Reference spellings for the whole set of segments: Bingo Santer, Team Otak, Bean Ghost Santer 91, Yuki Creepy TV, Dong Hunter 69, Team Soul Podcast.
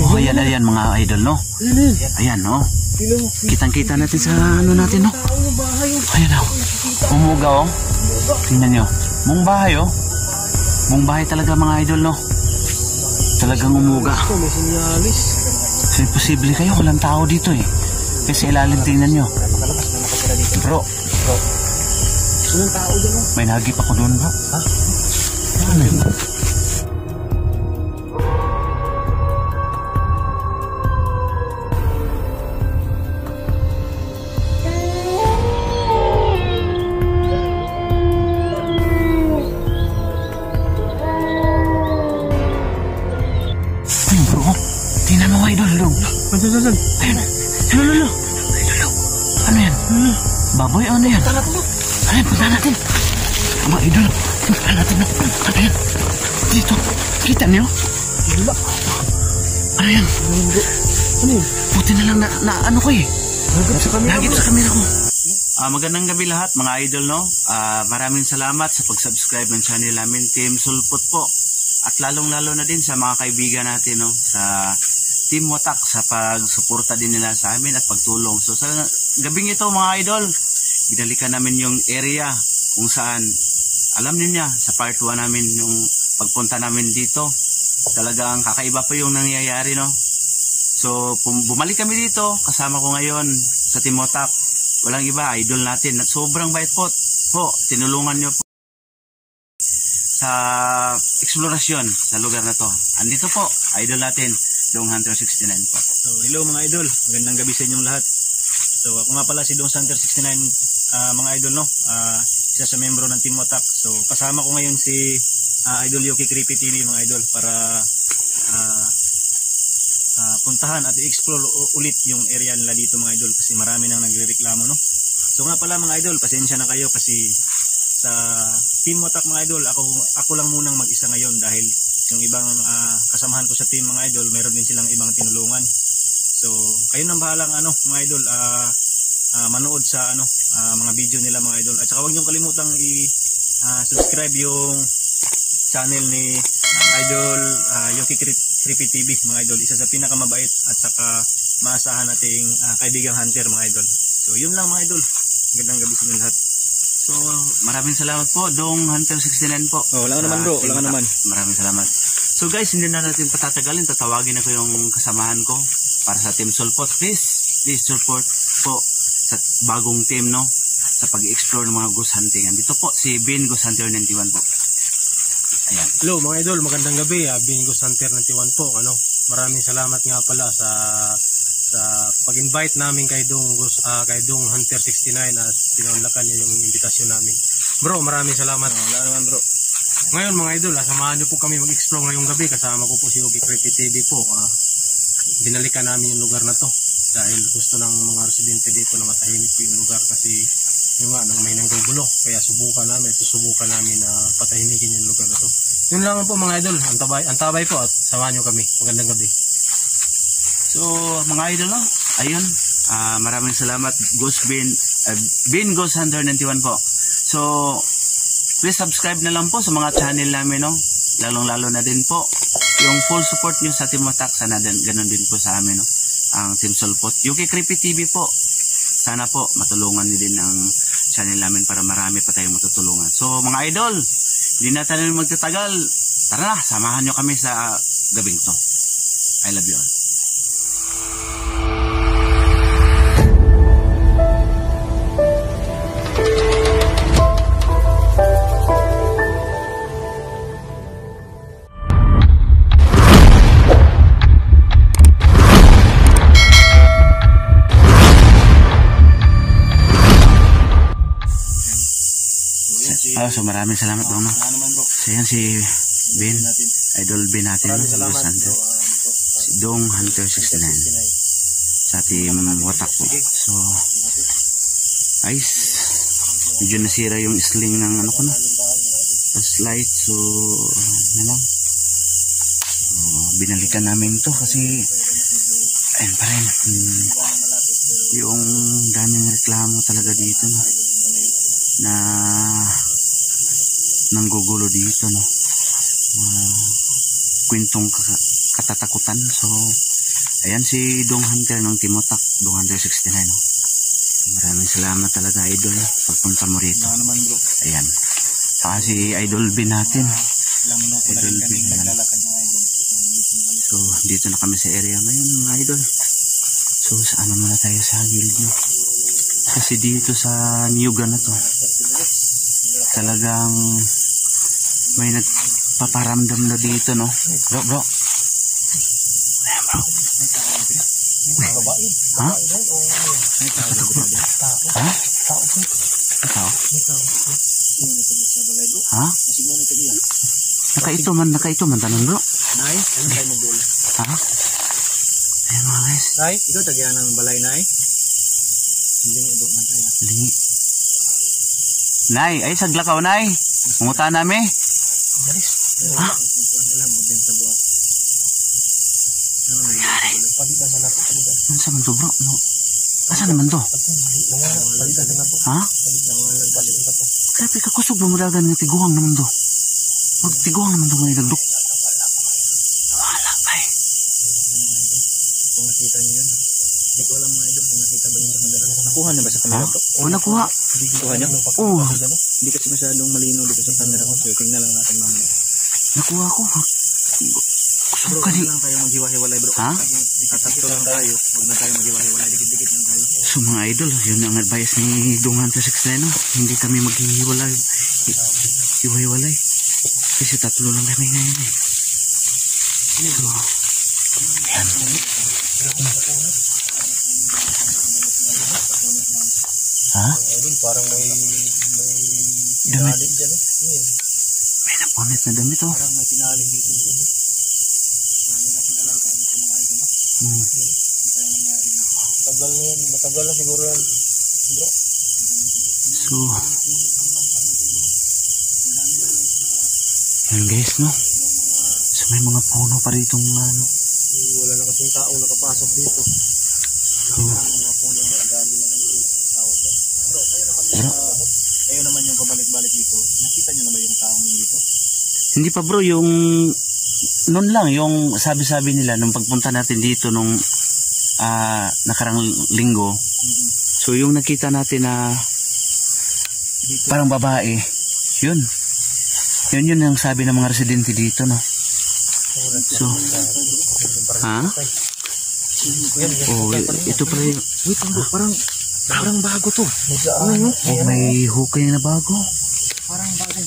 Oh, ayan, ayan mga idol, no? Ayan, no? Kitang-kita natin sa ano natin, no? Ayan, no? Umugaw, oh. Tingnan nyo. Mong bahay, oh. Mong bahay talaga mga idol, no? Talagang umuga. So, imposible kayo. Walang tao dito, eh. Kasi ilalim, tingnan nyo. Bro. May nagip ako doon, bro. Ha? Ano yun? Baboy, ano yan? Ano yan? Punta natin. Mga idol, punta natin. Ano yan? Dito. Kita niyo? Ano yan? Buti na lang na ano ko eh. Nagit sa kamera ko. Magandang gabi lahat mga idol, no? Maraming salamat sa pag-subscribe ng channel namin, Team Soul Podcast po. At lalong-lalo na din sa mga kaibigan natin, no? Sa Team Otak sa pagsuporta din nila sa amin at pagtulong. So sa gabing ito mga idol, binalikan namin yung area kung saan alam niyo niya sa part 1 namin yung pagpunta namin dito. Talagang kakaiba pa yung nangyayari, no? So bumalik kami dito, kasama ko ngayon sa Team Otak. Walang iba, idol natin at sobrang bait po. Po, tinulungan niyo po sa eksplorasyon sa lugar na to. Andito po, idol natin, Dong Hunter 69 po. So, hello mga idol, magandang gabi sa inyong lahat. So ako nga pala si Bingo Santer 69 mga idol, no? Isa sa membro ng Team Otak. So kasama ko ngayon si idol Yuki Creepy TV mga idol para puntahan at i-explore ulit yung area nila dito mga idol kasi marami nang nagrereklamo, no? So nga pala mga idol, pasensya na kayo kasi sa Team Otak mga idol ako lang munang mag-isa ngayon dahil yung ibang kasamahan ko sa team mga idol, meron din silang ibang tinulungan. So, kayo nang bahalang ano, mga idol, manood sa ano, mga video nila mga idol. At saka huwag niyong kalimutang i-subscribe yung channel ni idol Yuki Creepy TV mga idol. Isa sa pinakamabait at saka maasahan nating kaibigang hunter mga idol. So, yun lang mga idol. Magandang gabi sa inyo lahat. So, maraming salamat po, Dong Hunter 69 po. Oh, wala naman bro, wala naman. Maraming salamat. So guys, hindi na natin patatagalin. Tatawagin ako yung kasamahan ko para sa Team Soul Podcast. Please support po sa bagong team, no? Sa pag-explore ng mga ghost hunting. Dito po, si Bean Ghost Santer 91 po. Ayan. Hello mga idol, magandang gabi. Bean Ghost Santer 91 po. Ano? Maraming salamat nga pala sa pag-invite namin kay Dong Hunter 69 at pinaunlakan niya yung imbitasyon namin. Bro, maraming salamat. Wala naman bro. Ngayon mga idol, samahan niyo po kami mag-explore ngayong gabi. Kasama ko po si Yuki Creepy TV po. Binalikan namin yung lugar na to dahil gusto ng mga residente dito na matahimik yung lugar kasi yung nga, may nanggugulo. Kaya subukan namin na patahimikin yung lugar na to. Yun lang po mga idol, antabay po at samahan niyo kami. Magandang gabi. So mga idol, no? Ayun, maraming salamat Bean Ghost Hunter 91 po. So please subscribe na lang po sa mga channel namin, no? Lalong-lalo na din po yung full support nyo sa Team Otak. Sana din, ganun din po sa amin, no? Ang Team Soul Podcast, Yuki Creepy TV po. Sana po matulungan nyo din ang channel namin para marami pa tayong matutulungan. So mga idol, hindi na tayo magtatagal. Tara, samahan nyo kami sa gabing to. I love you all. So maraming salamat doon, no? So yan si Bean, idol Bean natin, si Dong Hunter 69 sa Team Otak po. So guys, medyo nasira yung sling ng ano ko na slide. So naman binalikan namin to kasi ayun pa rin yung daming reklamo talaga dito, no? Na nanggugulo dito, no? Kwentong katatakutan. So ayan si Dong Hunter ng Team Otak, Dong Hunter 69. Maraming salamat talaga idol pagpunta mo rito. Ayan saka si idol Bean natin, idol Bean. So dito na kami sa area ngayon mga idol. So saan na muna tayo sa gilid nyo, kasi dito sa Nyuga na to talagang may nagpaparamdam na dito, no? Bro. Ayan, bro. Ha? Ha? Tao? Ha? Nakaito man, tanong bro. Nay, ano tayo magdulo? Ha? Ayan mga guys. Nay, ito tagyan ng balay, Nay. Lingi, bro, man tayo. Lingi. Nay, ay saglakaw, Nay. Munguta nami. Ha? Ano sa man to bro? No. Asa naman to? Ha? Grabe ka kusog mo dagan ng tiguhang naman to. Magtiguhang naman to mga idagduk. Wala pa eh. Kung nakita niyo yun. Hindi ko alam mga idol kung nakita ba yung kamera. Nakuha na ba sa kamera bro? Oo, nakuha. Nakuha niya? Oo. Hindi kasi masyadong malinaw dito sa kamera ko. So tingnan lang natin mamaya. Nakuha ko. Bro, ano lang tayo maghiwa-hiwalay bro? Ha? Katakto lang tayo. Huwag na tayo maghiwa-hiwalay. Dikit-dikit lang tayo. So mga idol, yun ang advice ni Dong Hunter 69. Hindi kami maghiwa-hiwalay. Hiwa-hiwalay. Kasi tatlo lang kami ngayon eh. So, ayan. Ha? Parang may damit. May napunit na damit oh. Parang may tinaling dito. Matagal na siguro yan bro. So yan guys no, so may mga puno pa rito mga ano, wala na kasing tao nakapasok dito. So kayo naman yung pabalik-balik dito, nakita nyo na ba yung taong dito? Hindi pa bro, yung noon lang yung sabi-sabi nila nung pagpunta natin dito nung nakarang linggo. So yung nakita natin na dito, parang babae yun ang sabi ng mga residente dito no. So ha? Oh, ito pala yung wait, parang bago to. Oh, may hukay na bago, parang bago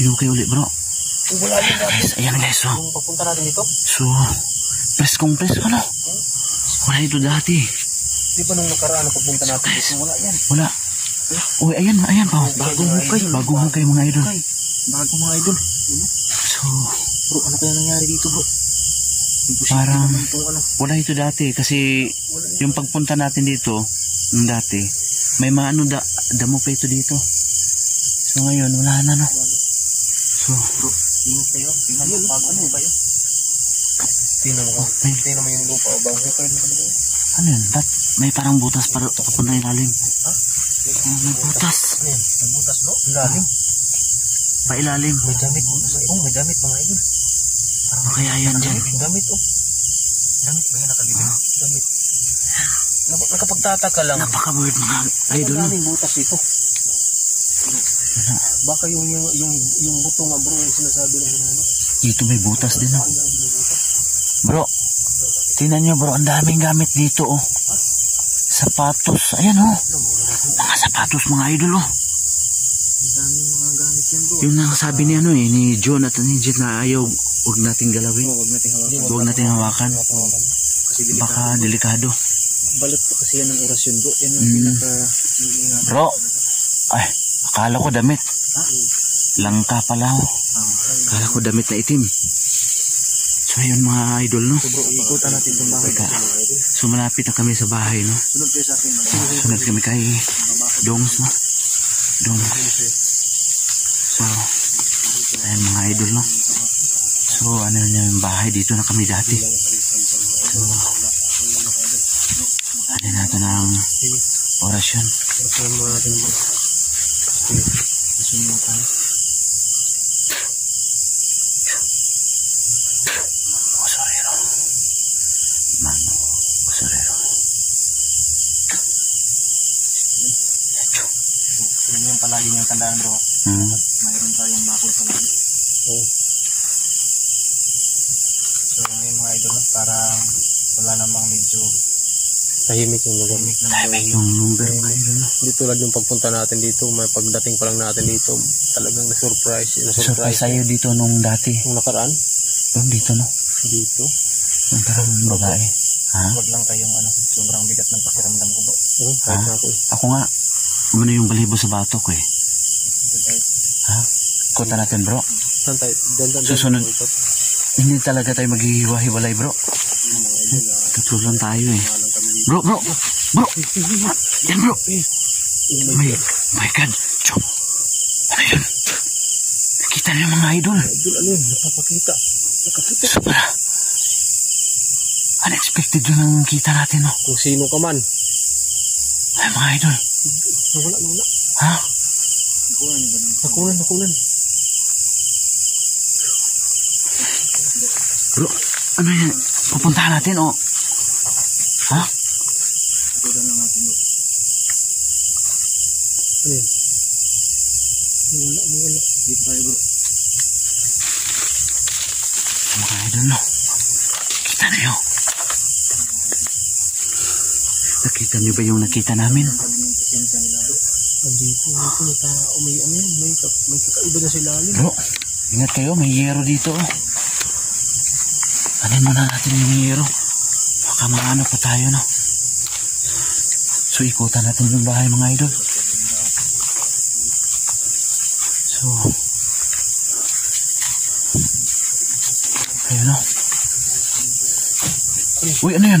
hinukay ulit bro. Ayan guys so pagpunta natin dito, so press ano? Wala ito dati. Di ba nung nakaraan na pagpunta natin? So guys, wala yan. Wala. Uy, ayan pa. Bagong hukay mga idol. Bagong mga idol. So, bro, ano kaya nangyari dito bro? Parang wala ito dati. Kasi yung pagpunta natin dito, nung dati, may maano damo pa ito dito. So ngayon, wala na no. So, bro, tingnan kayo. Tingnan mo ba yun? Tingnan mo yung lupa o bago kayo. Ano yun? Ba't may parang butas para kapunta yung lalim? Ha? May butas. May butas bro? Lalim? Pailalim. May damit. Oo, may damit mga idol. Makaya yan dyan. Damit o. Damit ba yan nakalibing? Damit. Nakapagtataka lang. Napaka-weird mga idol. Ang daming butas dito. Baka yung buto nga bro yung sinasabi na hinano. Dito may butas din o. Bro, tingnan nyo bro, ang daming gamit dito oh. Sapatos, ayan oh. Mga sapatos mga idol oh. Ang daming mga gamit yan bro. Yun ang sabi ni ano eh, ni John at ni Jet na ayaw, huwag nating galawin. Huwag nating hawakan. Baka delikado. Balot pa kasi yan ang orasyon bro. Yan ang pinaka... Bro, ay, akala ko damit. Langka pala oh. Akala ko damit na itim. So ayun mga idol no. So malapit na kami sa bahay no. Sunod kami kay Dongs no. So ayun mga idol no. So ano na yung bahay, dito na kami dati. So ano natin ang orasyon. tandaan bro. Mayroon tayong bakul sa lagi. So ngayon mga idol, parang wala namang medyo tahimik yung lugar. Tahimik yung lugar mga idol. Hindi tulad yung pagpunta natin dito, may pagdating pa lang natin dito, talagang na-surprise. Surprise sa'yo dito nung dati? Nung nakaraan? Nung dito no? Dito? Nung karaan ng babae. Huwag lang kayong ano, sobrang bigat ng pakiramdam ko bro. Ako nga, ano yung balibo sa batok ko eh. Kota natin bro. Saan tayo? Susunod. Hindi talaga tayo maghihiwa-hiwalay bro. Tutulong tayo eh. Bro. Yan bro. My God. Chop. Ano yun? Nakita na yung mga idol. Ano yun? Nakapakita. Sobra. Unexpected yun ang kita natin no. Kung sino ka man. Ay mga idol. Nawala. Ha? Nakulan. Bro, ano yan? Pupuntahan natin o? Ha? Nakulan na natin bro. Ano yan? Nawala. Dito tayo bro. Mga idol no. Kita na yun. Nakita niyo ba yung nakita namin? Andito, may tao, may kakaiba na sa ilalim. Bro, ingat kayo, may yero dito. Anin muna natin yung yero. Baka maano pa tayo, no? So, ikutan natin yung bahay, mga idol. So, ayun, no? Uy, ano yan?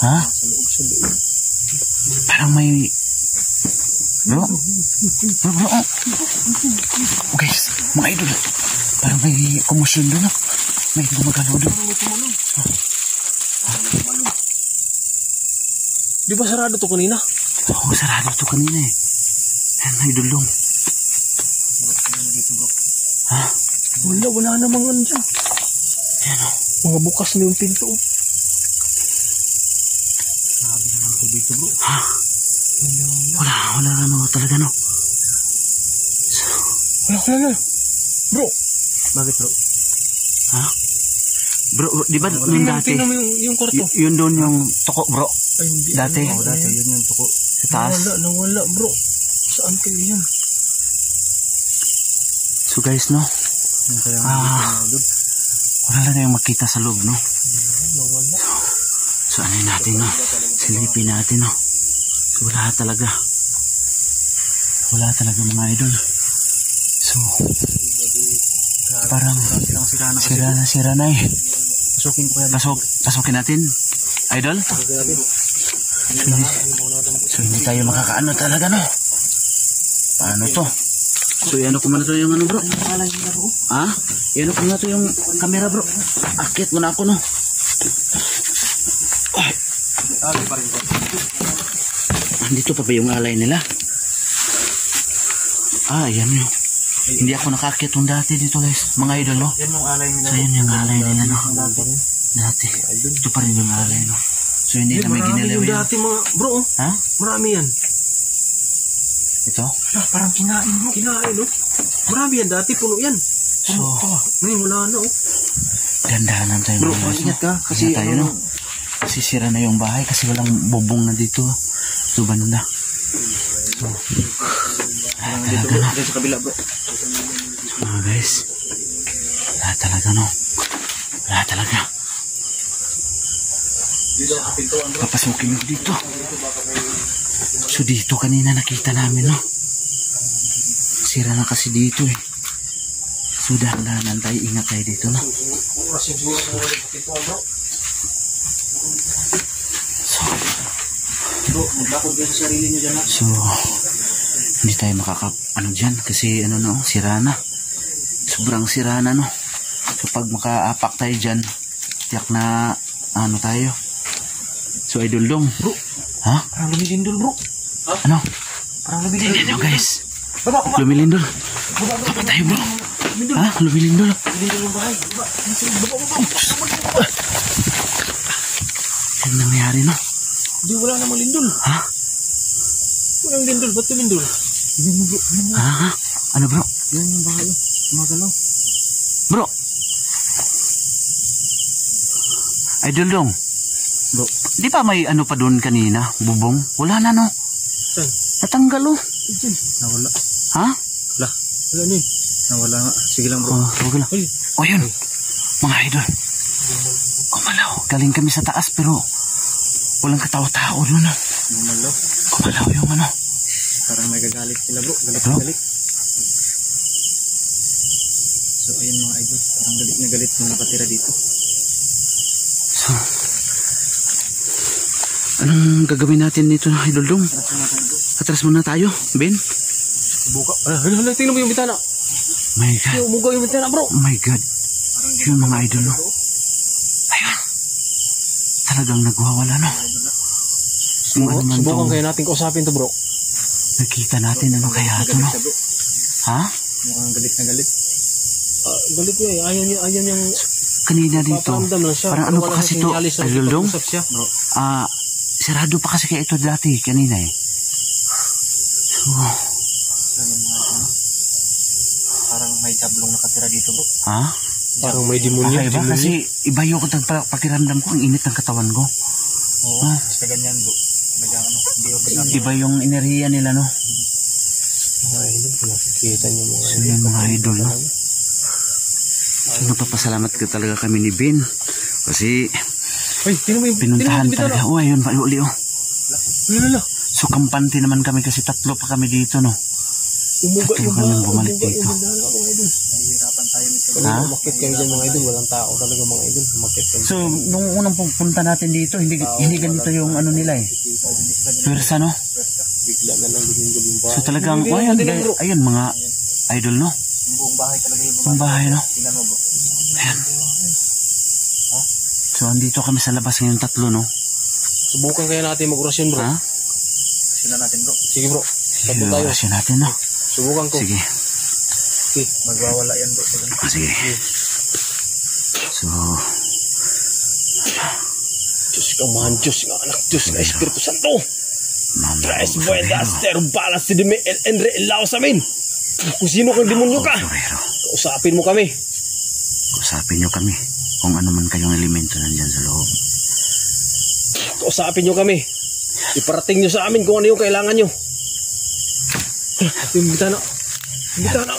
Ha? Sa loob. Parang may bro. Oh guys, mga idol, parang may komosyon doon no? May gumagalaw doon. Di ba sarado to kanina? Oo, sarado to kanina eh. Ayan mga idol doon. Ha? Wala namang ano dyan. Ayan o. Mga bukas na yung pinto o. Dito bro. Ha? Wala no, talaga no. Wala. Bro. Bakit bro? Ha? Bro, di ba nung dati? Yung kwarto. Yun doon yung toko bro. Dati. Oo, dati yun yung toko. Sa taas. Wala bro. Saan kayo yan? So guys no. Wala na tayong makita sa loob no. Wala. So ano natin no? Silipin natin no? So, wala talaga mga idol. So parang sira na eh. Pasukin natin idol. So hindi tayo makakaano talaga no. Paano to? So iano ko muna to yung ano bro. Ha? Iano ko muna to yung camera bro. Akit muna ako no. Andito pa ba yung alay nila? Ayan yun. Hindi ako nakakit yung dati dito guys. Mga idol no? Yan yung alay nila. So yun yung alay nila no? Dati. Ito pa rin yung alay no? So hindi na may ginalaw yun. Dati mga bro. Ha? Marami yan. Ito? Parang kinain no? Kinain no? Marami yan dati. Puno yan. So ngayon wala na oh. Dandahanan tayo mga guys. Bro, ingat ka. Kasi tayo no? Sisira na yung bahay kasi walang bubong na dito. So, banda. So, talaga na. Mga guys, wala talaga. Papasukin mo dito. So, dito kanina nakita namin, no? Sira na kasi dito, eh. So, dahan-dahanan tayo. Ingat tayo dito, no? So, hindi tayo ano dyan kasi ano no, sira na. Sobrang sira na no. So pag makaapak tayo dyan, tiyak na ano tayo. So idol dong. Bro, ha? Parang lumilindol bro. Ano? Parang lumilindol. Tignan nyo guys. Lumilindol. Baba tayo bro. Ha? Lumilindol. Lumilindol yung bahay. Baba. Anong nangyari no? Hindi, wala namang lindol. Ha? yang bindul, ba't yung bindul? Yun bro, yun. Ha? Ano bro? Yan yung bahalo, magalaw. Bro! Idol dong. Bro. Di pa may ano pa doon kanina, bubong? Wala na no? Saan? Natanggal oh. Diyan, nawala. Ha? Wala. Wala na yun. Nawala nga. Sige lang bro. Huwag lang. Oh yun, mga idol. Kumalaw. Galing kami sa taas pero walang katao-tao doon no? Kumalaw. Kumalaw yung ano. Parang nagagalit sila bro. Galit-galit. So ayun mga idol. Parang galit na galit nung nakatira dito. So, anong gagawin natin dito na idol dong? Atras muna tayo, Ben. Buka. Hala, tingnan mo yung bitana. My God. Yung umugaw yung bitana bro. Oh my God. Yung mga idol no? Ayun. Talagang nagwawala no? So, subukan kaya natin kausapin to bro. Nakita natin ano kaya ito no? Ha? Mukhang galit na galit. Galit niya eh. Ayan yung... Kanina dito, parang ano pa kasi ito, Aldong? Sarado pa kasi kaya ito dati, kanina eh. So, parang may jablong nakatira dito bro. Ha? Parang may demonyo. Okay ba? Kasi iba yung pakiramdam ko, ang init ng katawan ko. Oo, basta ganyan bro. Iba yung enerhiya nila no? Mga idol, nakikita niyo mga idol. So yun mga idol no? Napapasalamat ka talaga kami ni Bin kasi pinuntahan talaga. Oh, ayun, pali-uli oh. So, kampante naman kami kasi tatlo pa kami dito, no? Tatlo kami bumalik dito. Ha? So, nung unang pupunta natin dito, hindi ganito yung ano nila eh. Pwersa, no? So, talagang, oh, ayun, mga idol, no? Buong bahay no? Ayan. So andito kami sa labas ngayon tatlo no? Subukan kaya natin mag-orasyon bro. Ha? Orasyon natin bro. Sige bro. Sige orasyon natin no? Subukan ko. Sige. Okay. Magwawala yan bro. Sige. So. Diyos ka man. Diyos ka anak. Diyos ka Espiritu Santo. Tres buenas terbalas si Dime El Enre Lao sa amin. Kung sino kang demonyo ka, kausapin mo kami. Kausapin nyo kami kung ano man kayong elemento nandyan sa loob. Kausapin nyo kami. Iparating nyo sa amin kung ano yung kailangan nyo. Yung bitana. Bitana.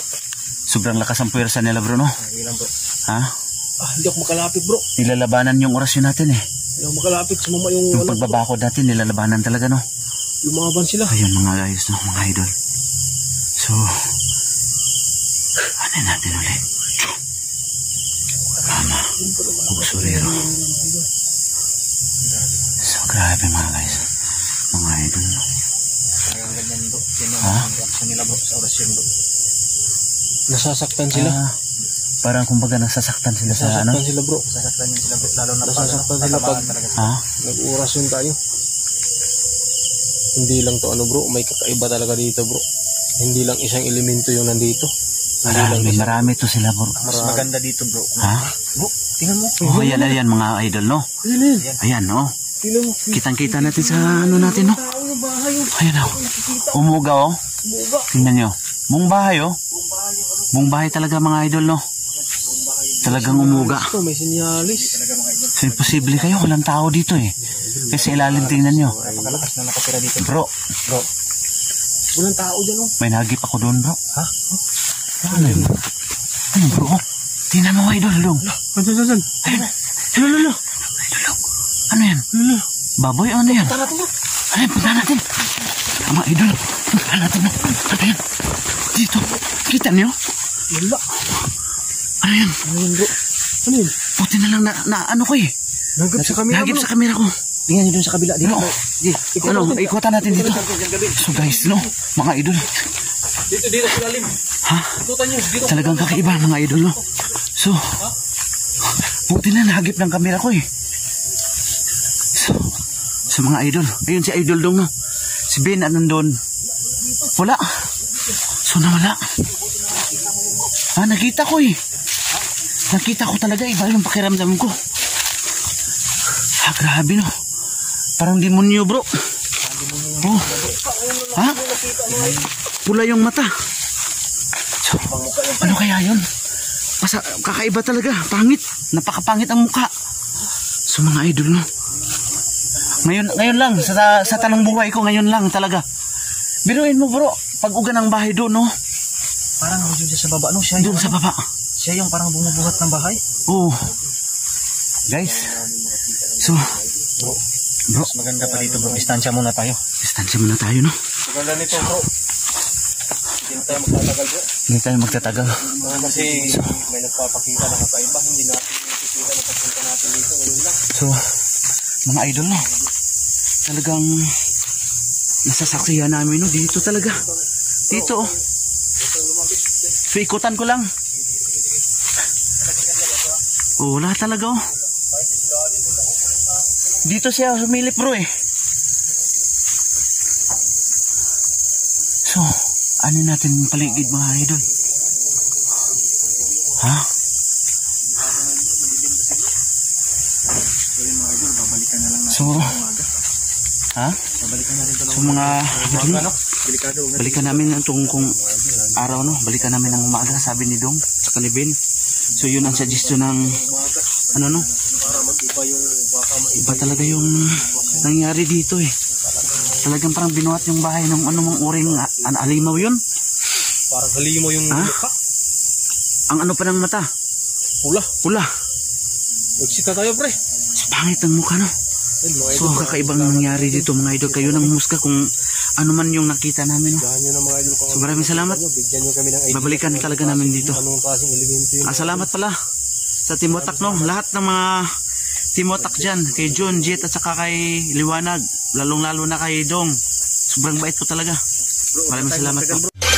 Sobrang lakas ang puwersa nila bro no? Ha? Hindi ako makalapit bro. Nilalabanan yung orasyon natin eh. Hindi ako makalapit. Sumama yung pagbabakod natin nilalabanan talaga no? Lumaban sila. Ayun mga ayos no mga idol. So... Anin natin ulit. Mama, buksurero. So, grabe mga guys. Mga idol. Ha? Nasasaktan sila? Parang kumbaga nasasaktan sila sa ano? Nasasaktan sila bro. Lalo na nasasaktan sila pag nag-orasyon tayo. Hindi lang to ano bro, may kakaiba talaga dito bro. Hindi lang isang elemento yung nandito. Marami to sila bro. Mas maganda dito bro. Ha? Bro, tingnan mo. Oh, ayan mga idol no. Ayan no. Kitang-kita natin sa ano natin no. Ayan no. Umuga oh. Tingnan nyo. Buong bahay oh. Buong bahay talaga mga idol no. Talagang umuga. May sinyalis. So imposible kayo. Walang tao dito eh. Kasi ilalim tingnan nyo. Bro. Bro. Walang tao dyan oh. May nagip ako doon bro. Ha? Ano yun? Ano bro? Tingnan mo idol dong. Saan? Lolo. Ano yan? Baboy ano yan? Punta natin bro. Ano yan? Punta natin. Tama idol. Punta natin bro. Ano yan? Dito. Kita niyo? Wala. Ano yan? Ano yan bro? Ano yan? Puti na lang na ano ko eh. Nagip sa kamera ko. Tingnan nyo dun sa kabila. Dito. Ano? Ikutan natin dito. So guys no? Mga idol. Dito sa lalim. Ha? Talagang kakaiba mga idol no? So, buti na nahagip ng kamera ko eh. So mga idol. Ayun si idol dong no? Si Ben at nandun. Wala. So nawala. Ah, nakita ko eh. Nakita ko talaga. Iba yung pakiramdam ko. Ah, grabe no? Parang demonyo bro. Parang demonyo. Oh. Ha? Pula yung mata. So, ano kaya yun? Masa, kakaiba talaga. Pangit. Napakapangit ang mukha. So mga idol, no? Ngayon lang. Sa tanang buhay ko, ngayon lang talaga. Biruin mo bro. Pag-uga ng bahay doon, no? Parang doon siya sa baba, no? Siya doon sa baba. Siya yung parang bumubuhat ng bahay. Oo. Guys. So, bro. Mas maganda pa dito bro. Distansya muna tayo. No? Maganda nito bro. Hindi tayo magtatagal bro. Kasi may nagpapakita na kakaiba. Hindi natin nakikita na pagpunta natin dito. Ngayon lang. So, mga idol na. Talagang nasasaksihan namin no. Dito talaga. Dito oh. So, ikutan ko lang. Oh, wala talaga oh. Dito siya humilip bro eh. So, ano natin paligid mga idol? Ha? So, ha? So mga balikan namin ang tungkong araw no. Balikan namin ang umaga sabi ni Dong sa Kalibin. So yun ang suggestion ng ano no. Iba talaga yung nangyari dito eh. Talagang parang binuhat yung bahay ng anumang uring alimaw yun. Parang halimaw yung mukha. Ang ano pa ng mata? Pula. Magsita tayo pre. So pangit ang mukha no. So kakaibang nangyari dito mga idol. Kayo nang humusga kung ano man yung nakita namin no. So maraming salamat. Babalikan talaga namin dito. Salamat pala sa Team Otak no. Lahat ng mga Team Otak dyan, kay John, Jet at saka kay Liwanag, lalong lalo na kay Dong. Sobrang bait po talaga. Maraming salamat po.